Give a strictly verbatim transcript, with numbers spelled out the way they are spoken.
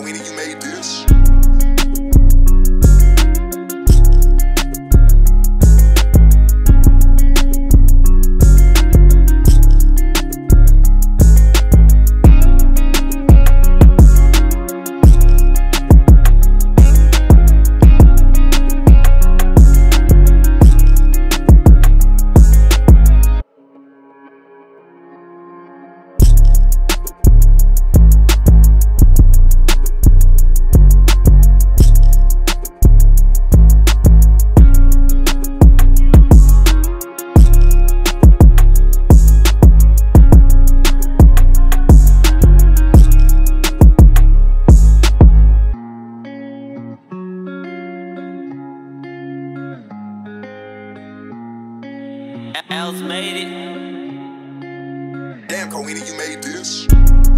Koena, you made this. Alsbeatz made it. Damn, Koena, you made this.